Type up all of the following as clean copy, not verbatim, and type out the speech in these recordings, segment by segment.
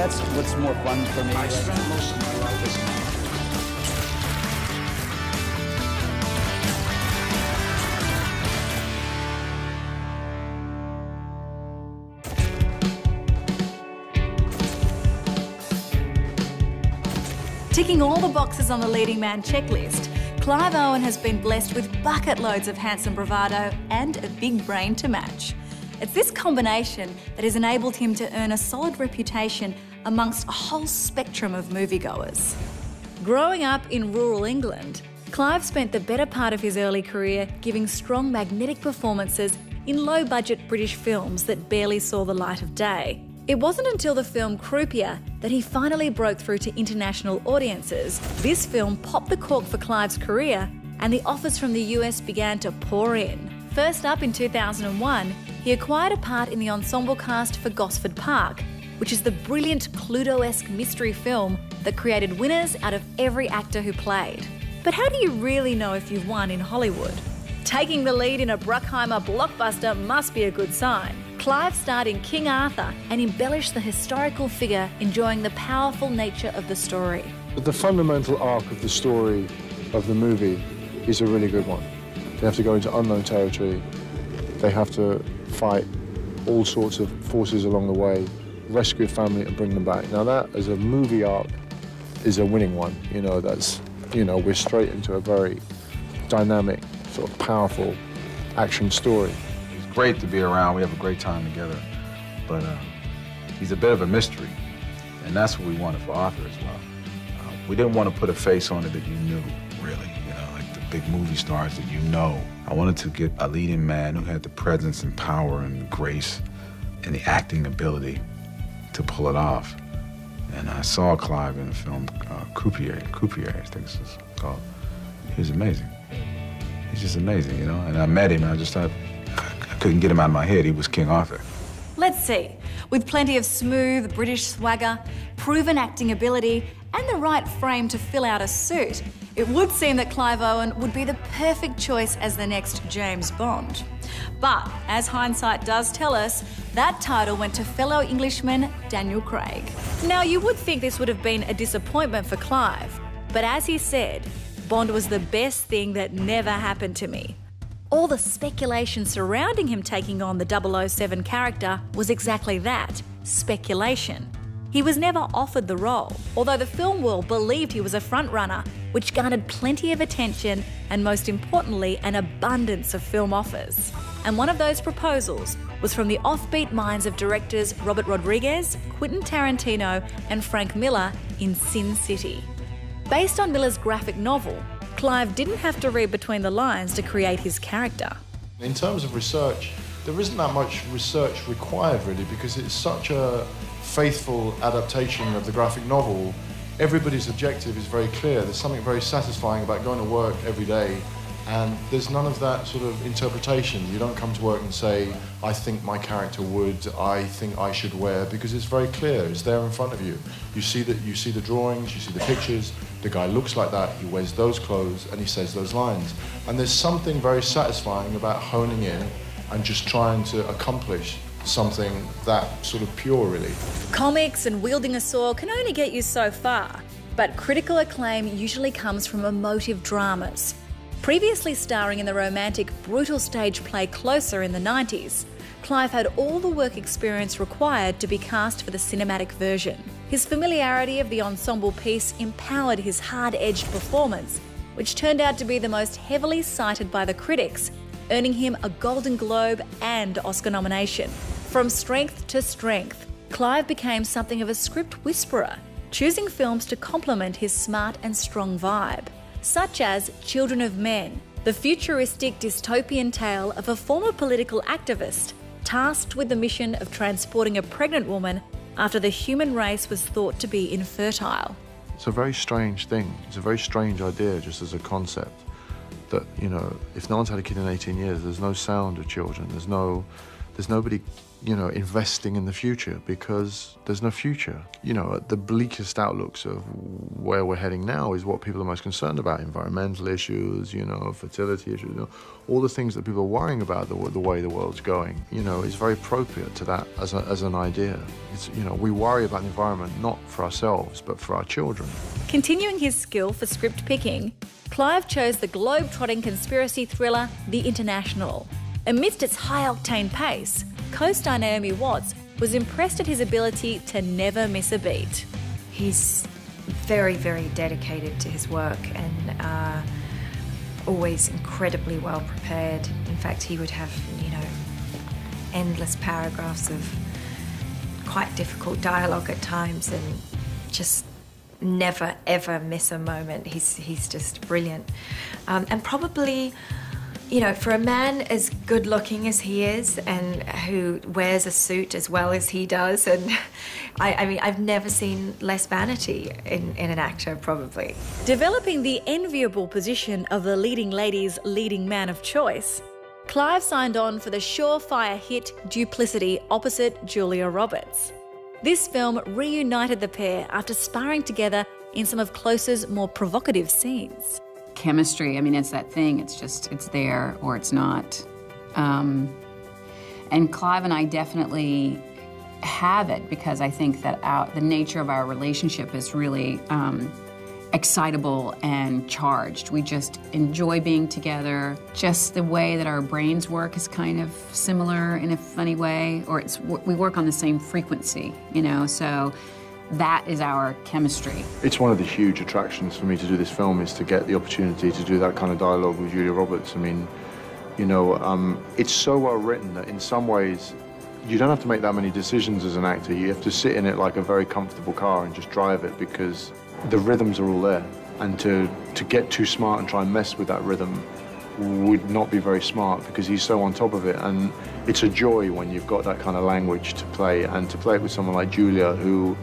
that's what's more fun for me. I spent most of my life as an actor. Ticking all the boxes on the leading man checklist, Clive Owen has been blessed with bucket loads of handsome bravado and a big brain to match. It's this combination that has enabled him to earn a solid reputation amongst a whole spectrum of moviegoers. Growing up in rural England, Clive spent the better part of his early career giving strong magnetic performances in low-budget British films that barely saw the light of day. It wasn't until the film Croupier that he finally broke through to international audiences. This film popped the cork for Clive's career, and the offers from the US began to pour in. First up in 2001, he acquired a part in the ensemble cast for Gosford Park, which is the brilliant Cluedo-esque mystery film that created winners out of every actor who played. But how do you really know if you've won in Hollywood? Taking the lead in a Bruckheimer blockbuster must be a good sign. Clive starred in King Arthur and embellished the historical figure, enjoying the powerful nature of the story. The fundamental arc of the story of the movie is a really good one. They have to go into unknown territory. They have to fight all sorts of forces along the way, rescue a family and bring them back. Now that, as a movie arc, is a winning one. You know, that's, you know, we're straight into a very dynamic, sort of powerful action story. It's great to be around. We have a great time together. But he's a bit of a mystery, and that's what we wanted for Arthur as well. We didn't want to put a face on it that you knew, really. Big movie stars that you know. I wanted to get a leading man who had the presence and power and the grace and the acting ability to pull it off. And I saw Clive in the film Croupier, I think it's called. He was amazing. He's just amazing, you know? And I met him and I just thought, I couldn't get him out of my head. He was King Arthur. Let's see. With plenty of smooth British swagger, proven acting ability, and the right frame to fill out a suit, it would seem that Clive Owen would be the perfect choice as the next James Bond. But, as hindsight does tell us, that title went to fellow Englishman Daniel Craig. Now, you would think this would have been a disappointment for Clive, but as he said, Bond was the best thing that never happened to me. All the speculation surrounding him taking on the 007 character was exactly that, speculation. He was never offered the role, although the film world believed he was a frontrunner, which garnered plenty of attention and, most importantly, an abundance of film offers. And one of those proposals was from the offbeat minds of directors Robert Rodriguez, Quentin Tarantino, and Frank Miller in Sin City. Based on Miller's graphic novel, Clive didn't have to read between the lines to create his character. In terms of research, there isn't that much research required, really, because it's such a faithful adaptation of the graphic novel. Everybody's objective is very clear. There's something very satisfying about going to work every day, and there's none of that sort of interpretation. You don't come to work and say, I think my character would, I think I should wear, because it's very clear. It's there in front of you. You see the drawings, you see the pictures. The guy looks like that, he wears those clothes, and he says those lines. And there's something very satisfying about honing in and just trying to accomplish something that sort of pure, really. Comics and wielding a sword can only get you so far, but critical acclaim usually comes from emotive dramas. Previously starring in the romantic, brutal stage play Closer in the 90s, Clive had all the work experience required to be cast for the cinematic version. His familiarity of the ensemble piece empowered his hard-edged performance, which turned out to be the most heavily cited by the critics, earning him a Golden Globe and Oscar nomination. From strength to strength, Clive became something of a script whisperer, choosing films to complement his smart and strong vibe, such as Children of Men, the futuristic dystopian tale of a former political activist tasked with the mission of transporting a pregnant woman after the human race was thought to be infertile. It's a very strange thing. It's a very strange idea, just as a concept. That, you know, if no one's had a kid in 18 years, there's no sound of children, there's no there's nobody, you know, investing in the future because there's no future. You know, the bleakest outlooks of where we're heading now is what people are most concerned about: environmental issues, you know, fertility issues, you know, all the things that people are worrying about. The way the world's going, you know, is very appropriate to that as an idea. It's, you know, we worry about the environment not for ourselves but for our children. Continuing his skill for script picking, Clive chose the globe-trotting conspiracy thriller The International. Amidst its high-octane pace, co-star Naomi Watts was impressed at his ability to never miss a beat. He's very, very dedicated to his work and always incredibly well prepared. In fact, he would have, you know, endless paragraphs of quite difficult dialogue at times and just never, ever miss a moment. He's just brilliant. And probably, you know, for a man as good-looking as he is and who wears a suit as well as he does, and I mean, I've never seen less vanity in an actor, probably. Developing the enviable position of the leading lady's leading man of choice, Clive signed on for the surefire hit Duplicity opposite Julia Roberts. This film reunited the pair after sparring together in some of Closer's more provocative scenes. Chemistry, I mean, it's that thing, it's just, it's there or it's not. And Clive and I definitely have it, because I think that the nature of our relationship is really excitable and charged. We just enjoy being together. Just the way that our brains work is kind of similar in a funny way, or it's, we work on the same frequency, you know, so that is our chemistry. It's one of the huge attractions for me to do this film, is to get the opportunity to do that kind of dialogue with Julia Roberts. I mean, you know, it's so well written that in some ways you don't have to make that many decisions as an actor. You have to sit in it like a very comfortable car and just drive it, because the rhythms are all there, and to get too smart and try and mess with that rhythm would not be very smart, because he's so on top of it. And it's a joy when you've got that kind of language to play, and to play it with someone like Julia, who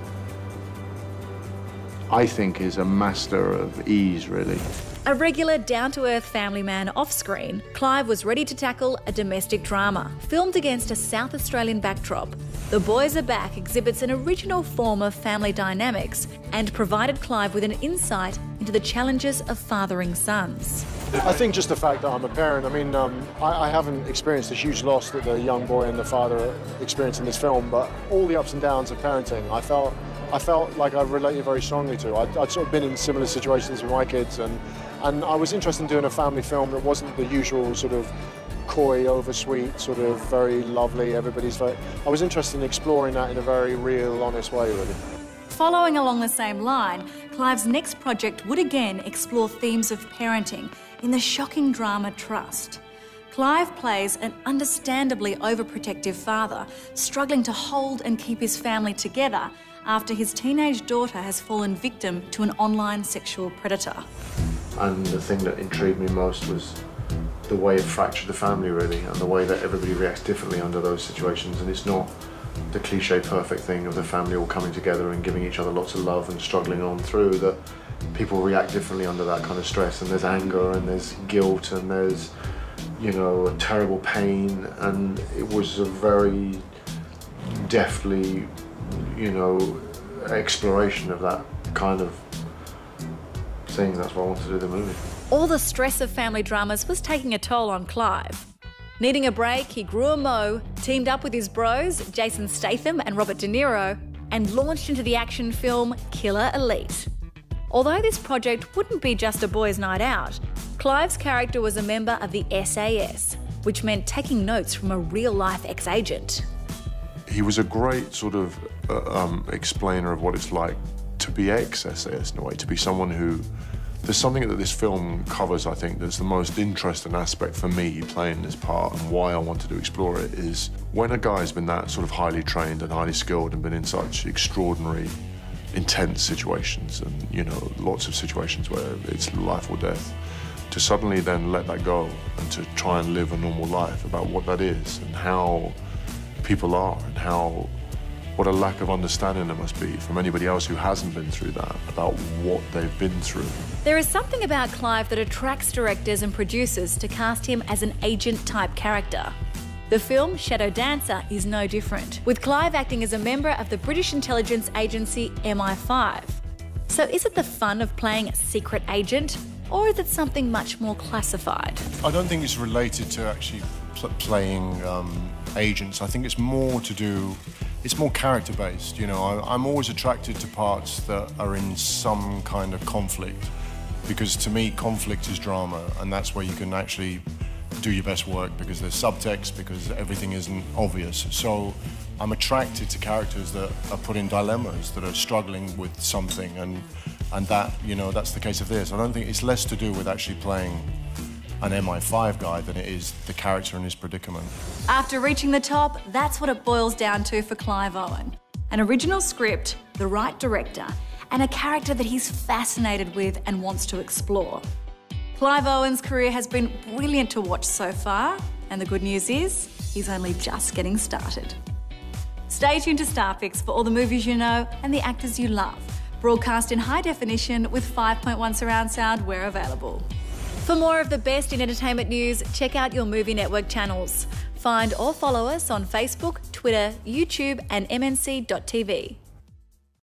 I think is a master of ease, really. A regular down-to-earth family man off-screen, Clive was ready to tackle a domestic drama. Filmed against a South Australian backdrop, The Boys Are Back exhibits an original form of family dynamics and provided Clive with an insight into the challenges of fathering sons. I think just the fact that I'm a parent, I mean, I haven't experienced the huge loss that the young boy and the father experienced in this film, but all the ups and downs of parenting, I felt like I related very strongly to. I'd sort of been in similar situations with my kids, and I was interested in doing a family film that wasn't the usual sort of coy, oversweet, sort of very lovely, everybody's very... I was interested in exploring that in a very real, honest way, really. Following along the same line, Clive's next project would again explore themes of parenting in the shocking drama Trust. Clive plays an understandably overprotective father, struggling to hold and keep his family together after his teenage daughter has fallen victim to an online sexual predator. And the thing that intrigued me most was the way it fractured the family, really, and the way that everybody reacts differently under those situations. And it's not the cliche perfect thing of the family all coming together and giving each other lots of love and struggling on through, that people react differently under that kind of stress, and there's anger and there's guilt and there's, you know, terrible pain. And it was a very deftly, you know, exploration of that kind of thing. That's why I wanted to do the movie. All the stress of family dramas was taking a toll on Clive. Needing a break, he grew a mo, teamed up with his bros, Jason Statham and Robert De Niro, and launched into the action film Killer Elite. Although this project wouldn't be just a boys' night out, Clive's character was a member of the SAS, which meant taking notes from a real-life ex-agent. He was a great sort of explainer of what it's like to be ex-SAS in a way, to be someone who... There's something that this film covers, I think, that's the most interesting aspect for me playing this part, and why I wanted to explore it, is when a guy's been that sort of highly trained and highly skilled and been in such extraordinary, intense situations and, you know, lots of situations where it's life or death, to suddenly then let that go and to try and live a normal life, about what that is and how people are, and how, what a lack of understanding there must be from anybody else who hasn't been through that, about what they've been through. There is something about Clive that attracts directors and producers to cast him as an agent-type character. The film Shadow Dancer is no different, with Clive acting as a member of the British intelligence agency MI5. So is it the fun of playing a secret agent, or is it something much more classified? I don't think it's related to actually playing agents. I think it's more to do, it's more character-based, you know. I'm always attracted to parts that are in some kind of conflict, because to me conflict is drama, and that's where you can actually do your best work, because there's subtext, because everything isn't obvious. So I'm attracted to characters that are put in dilemmas, that are struggling with something, and that, you know, that's the case of this. I don't think it's less to do with actually playing an MI5 guy than it is the character in his predicament. After reaching the top, that's what it boils down to for Clive Owen. An original script, the right director, and a character that he's fascinated with and wants to explore. Clive Owen's career has been brilliant to watch so far, and the good news is he's only just getting started. Stay tuned to Starflix for all the movies you know and the actors you love, broadcast in high definition with 5.1 surround sound where available. For more of the best in entertainment news, check out your movie network channels. Find or follow us on Facebook, Twitter, YouTube and mnc.tv.